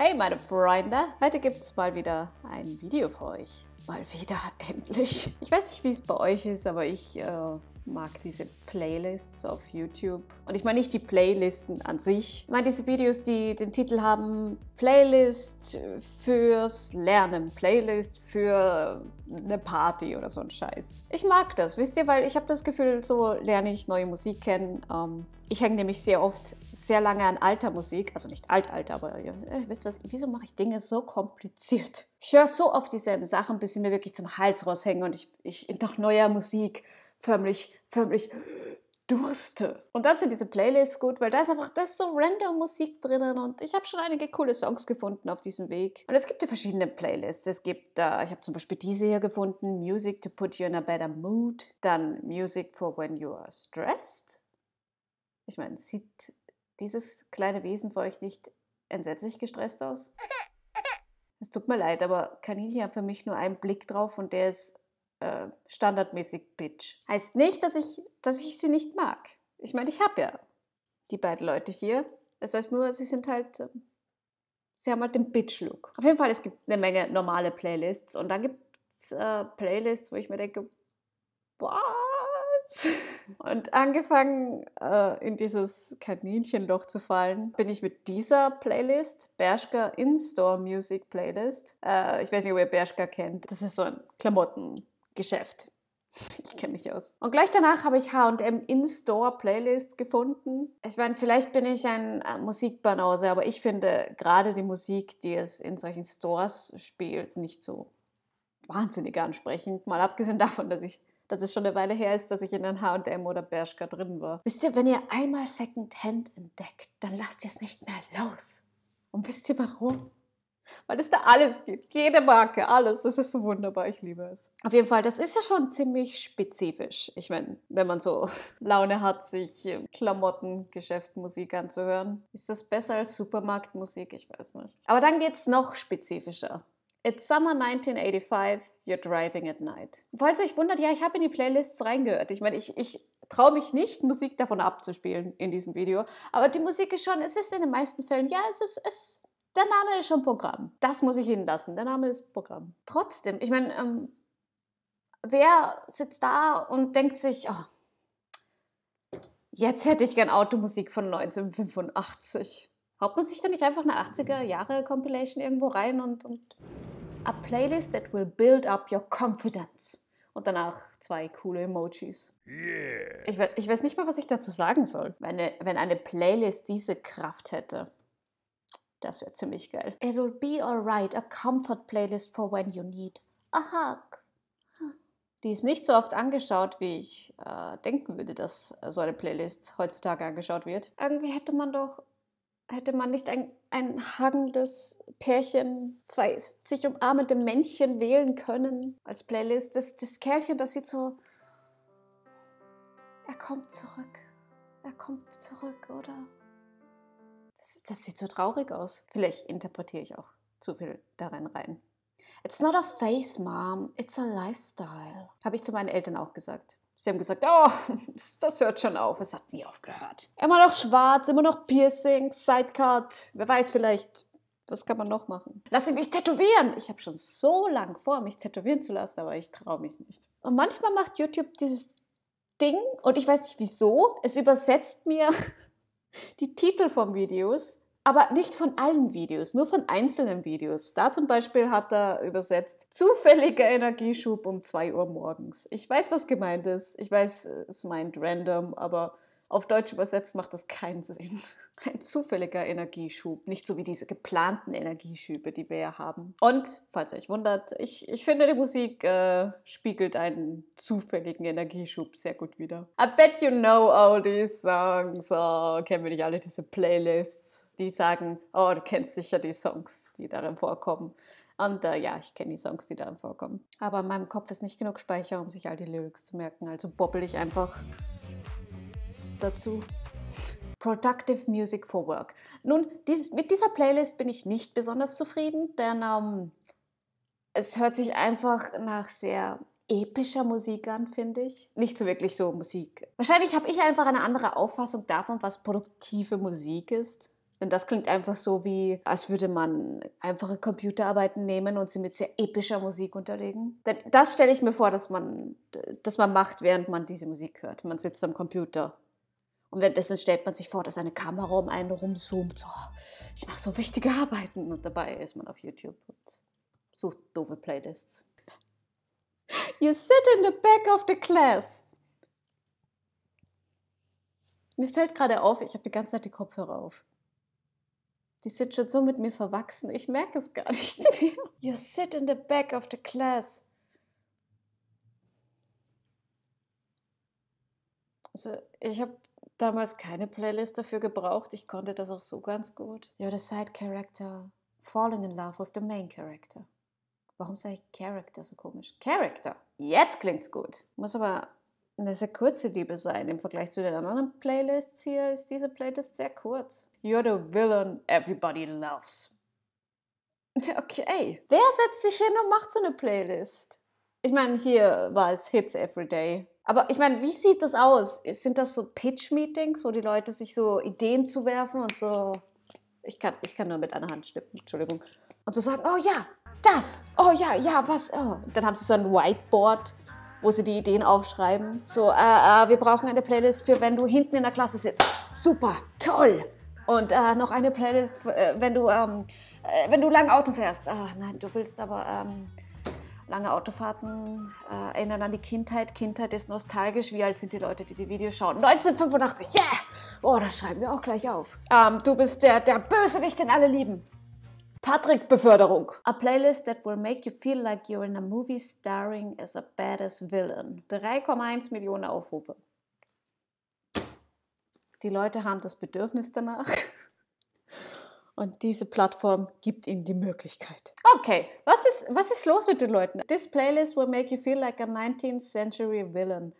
Hey meine Freunde, heute gibt es mal wieder ein Video für euch. Mal wieder, endlich. Ich weiß nicht, wie es bei euch ist, aber ich mag diese Playlists auf YouTube. Und ich meine nicht die Playlisten an sich. Ich meine diese Videos, die den Titel haben Playlist fürs Lernen, Playlist für eine Party oder so ein Scheiß. Ich mag das, wisst ihr, weil ich habe das Gefühl, so lerne ich neue Musik kennen. Ich hänge nämlich sehr oft sehr lange an alter Musik, also nicht alter, aber ja, wisst ihr was, wieso mache ich Dinge so kompliziert? Ich höre so oft dieselben Sachen, bis sie mir wirklich zum Hals raushängen und ich nach neuer Musik förmlich durste. Und dann sind diese Playlists gut, weil da ist einfach das so random Musik drinnen und ich habe schon einige coole Songs gefunden auf diesem Weg. Und es gibt ja verschiedene Playlists. Es gibt, ich habe zum Beispiel diese hier gefunden, Music to put you in a better mood, dann Music for when you are stressed. Ich meine, sieht dieses kleine Wesen für euch nicht entsetzlich gestresst aus? Es tut mir leid, aber Kaninchen hat für mich nur einen Blick drauf und der ist standardmäßig Bitch. Heißt nicht, dass ich sie nicht mag. Ich meine, ich habe ja die beiden Leute hier. Das heißt nur, sie sind halt, sie haben halt den Bitch-Look. Auf jeden Fall, es gibt eine Menge normale Playlists und dann gibt es Playlists, wo ich mir denke, boah. Und angefangen in dieses Kaninchenloch zu fallen, bin ich mit dieser Playlist, Bershka In-Store Music Playlist. Ich weiß nicht, ob ihr Bershka kennt. Das ist so ein Klamottengeschäft. Ich kenne mich aus. Und gleich danach habe ich H&M In-Store Playlists gefunden. Ich meine, vielleicht bin ich ein Musikbanause, aber ich finde gerade die Musik, die es in solchen Stores spielt, nicht so wahnsinnig ansprechend. Mal abgesehen davon, dass es schon eine Weile her ist, dass ich in einem H&M oder Bershka drin war. Wisst ihr, wenn ihr einmal Secondhand entdeckt, dann lasst ihr es nicht mehr los. Und wisst ihr warum? Weil es da alles gibt. Jede Marke, alles. Das ist so wunderbar. Ich liebe es. Auf jeden Fall, das ist ja schon ziemlich spezifisch. Ich meine, wenn man so Laune hat, sich Klamottengeschäft Musik anzuhören, ist das besser als Supermarktmusik? Ich weiß nicht. Aber dann geht es noch spezifischer. It's Summer 1985, You're Driving at Night. Falls ihr euch wundert, ja, ich habe in die Playlists reingehört. Ich meine, ich traue mich nicht, Musik davon abzuspielen in diesem Video. Aber die Musik ist schon, es ist in den meisten Fällen, ja, der Name ist schon Programm. Das muss ich Ihnen lassen, der Name ist Programm. Trotzdem, ich meine, wer sitzt da und denkt sich, oh, jetzt hätte ich gern Automusik von 1985. Haut man sich da nicht einfach eine 80er-Jahre-Compilation irgendwo rein und a playlist that will build up your confidence. Und danach zwei coole Emojis. Yeah. Ich weiß nicht mal, was ich dazu sagen soll. Wenn eine Playlist diese Kraft hätte, das wäre ziemlich geil. It'll be alright, a comfort playlist for when you need a hug. Die ist nicht so oft angeschaut, wie ich denken würde, dass so eine Playlist heutzutage angeschaut wird. Irgendwie hätte man nicht ein hagendes Pärchen, zwei sich umarmende Männchen wählen können als Playlist? Das Kerlchen, das sieht so, er kommt zurück, oder? Das sieht so traurig aus. Vielleicht interpretiere ich auch zu viel darin rein. It's not a face, Mom, it's a lifestyle. Habe ich zu meinen Eltern auch gesagt. Sie haben gesagt, oh, das hört schon auf, es hat nie aufgehört. Immer noch schwarz, immer noch Piercing, Sidecut, wer weiß vielleicht, was kann man noch machen? Lass ich mich tätowieren! Ich habe schon so lange vor, mich tätowieren zu lassen, aber ich traue mich nicht. Und manchmal macht YouTube dieses Ding, und ich weiß nicht wieso, es übersetzt mir die Titel von Videos, aber nicht von allen Videos, nur von einzelnen Videos. Da zum Beispiel hat er übersetzt, zufälliger Energieschub um 2 Uhr morgens. Ich weiß, was gemeint ist. Ich weiß, es meint random, aber auf Deutsch übersetzt macht das keinen Sinn. Ein zufälliger Energieschub, nicht so wie diese geplanten Energieschübe, die wir ja haben. Und, falls ihr euch wundert, ich finde, die Musik spiegelt einen zufälligen Energieschub sehr gut wider. I bet you know all these songs. Oh, kennen wir nicht alle diese Playlists? Die sagen, oh, du kennst sicher die Songs, die darin vorkommen. Und ja, ich kenne die Songs, die darin vorkommen. Aber in meinem Kopf ist nicht genug Speicher, um sich all die Lyrics zu merken. Also bobbel ich einfach dazu. Productive Music for Work. Nun, mit dieser Playlist bin ich nicht besonders zufrieden, denn es hört sich einfach nach sehr epischer Musik an, finde ich. Nicht so wirklich so Musik. Wahrscheinlich habe ich einfach eine andere Auffassung davon, was produktive Musik ist. Denn das klingt einfach so, wie als würde man einfache Computerarbeiten nehmen und sie mit sehr epischer Musik unterlegen. Denn das stelle ich mir vor, dass man macht, während man diese Musik hört. Man sitzt am Computer. Und währenddessen stellt man sich vor, dass eine Kamera um einen rumzoomt. So, ich mache so wichtige Arbeiten. Und dabei ist man auf YouTube und sucht doofe Playlists. You sit in the back of the class. Mir fällt gerade auf, ich habe die ganze Zeit die Kopfhörer auf. Die sind schon so mit mir verwachsen, ich merke es gar nicht mehr. You sit in the back of the class. Also, ich habe damals keine Playlist dafür gebraucht. Ich konnte das auch so ganz gut. You're the side character, falling in love with the main character. Warum sage ich Character so komisch? Character. Jetzt klingt's gut. Muss aber eine sehr kurze Liebe sein. Im Vergleich zu den anderen Playlists hier ist diese Playlist sehr kurz. You're the villain everybody loves. Okay. Wer setzt sich hin und macht so eine Playlist? Ich meine, hier war es Hits Everyday. Aber ich meine, wie sieht das aus? Sind das so Pitch-Meetings, wo die Leute sich so Ideen zuwerfen und so... Ich kann nur mit einer Hand schnippen, Entschuldigung. Und so sagen, oh ja, das, oh ja, ja, was, oh. Dann haben sie so ein Whiteboard, wo sie die Ideen aufschreiben. So, wir brauchen eine Playlist für, wenn du hinten in der Klasse sitzt. Super, toll. Und noch eine Playlist, wenn du lang Auto fährst. Nein, du willst aber... Lange Autofahrten erinnern an die Kindheit. Kindheit ist nostalgisch. Wie alt sind die Leute, die die Videos schauen? 1985, yeah! Oh, das schreiben wir auch gleich auf. Du bist der Bösewicht, den alle lieben. Patrick-Beförderung. A playlist that will make you feel like you're in a movie starring as a badass villain. 3,1 Millionen Aufrufe. Die Leute haben das Bedürfnis danach. Und diese Plattform gibt ihnen die Möglichkeit. Okay, was ist los mit den Leuten? This playlist will make you feel like a 19th century villain.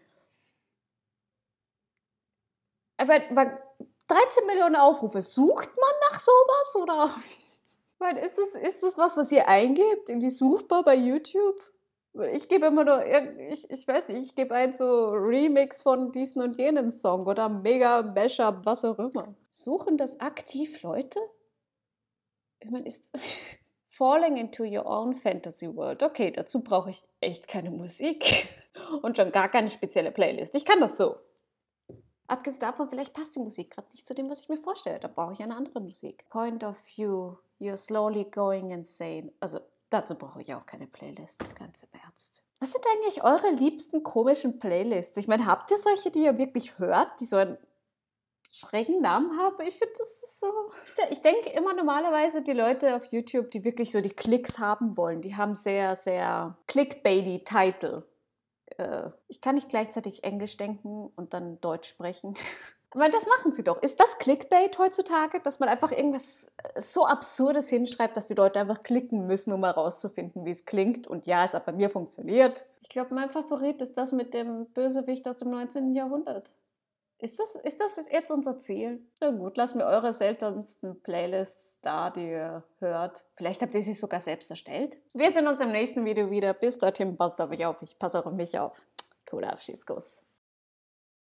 Aber 13 Millionen Aufrufe, sucht man nach sowas? Oder? Ich meine, ist das was ihr eingebt? Irgendwie suchbar bei YouTube? Ich gebe immer nur, ich weiß nicht, ich gebe ein so Remix von diesen und jenen Song oder Mega Mashup, was auch immer. Suchen das aktiv Leute? Ich meine, ist Falling into your own fantasy world. Okay, dazu brauche ich echt keine Musik und schon gar keine spezielle Playlist. Ich kann das so. Abgesehen davon, vielleicht passt die Musik gerade nicht zu dem, was ich mir vorstelle. Da brauche ich eine andere Musik. Point of view, you're slowly going insane. Also dazu brauche ich auch keine Playlist, ganz im Ernst. Was sind eigentlich eure liebsten komischen Playlists? Ich meine, habt ihr solche, die ihr wirklich hört, die so ein schrägen Namen habe. Ich finde, das ist so... Ich denke immer normalerweise, die Leute auf YouTube, die wirklich so die Klicks haben wollen, die haben sehr, sehr clickbaity Titel. Ich kann nicht gleichzeitig Englisch denken und dann Deutsch sprechen. Aber das machen sie doch. Ist das Clickbait heutzutage, dass man einfach irgendwas so Absurdes hinschreibt, dass die Leute einfach klicken müssen, um herauszufinden, wie es klingt? Und ja, es hat bei mir funktioniert. Ich glaube, mein Favorit ist das mit dem Bösewicht aus dem 19. Jahrhundert. Ist das jetzt unser Ziel? Na gut, lasst mir eure seltsamsten Playlists da, die ihr hört. Vielleicht habt ihr sie sogar selbst erstellt. Wir sehen uns im nächsten Video wieder. Bis dorthin, passt auf euch auf. Ich passe auch auf mich auf. Cooler Abschiedskuss.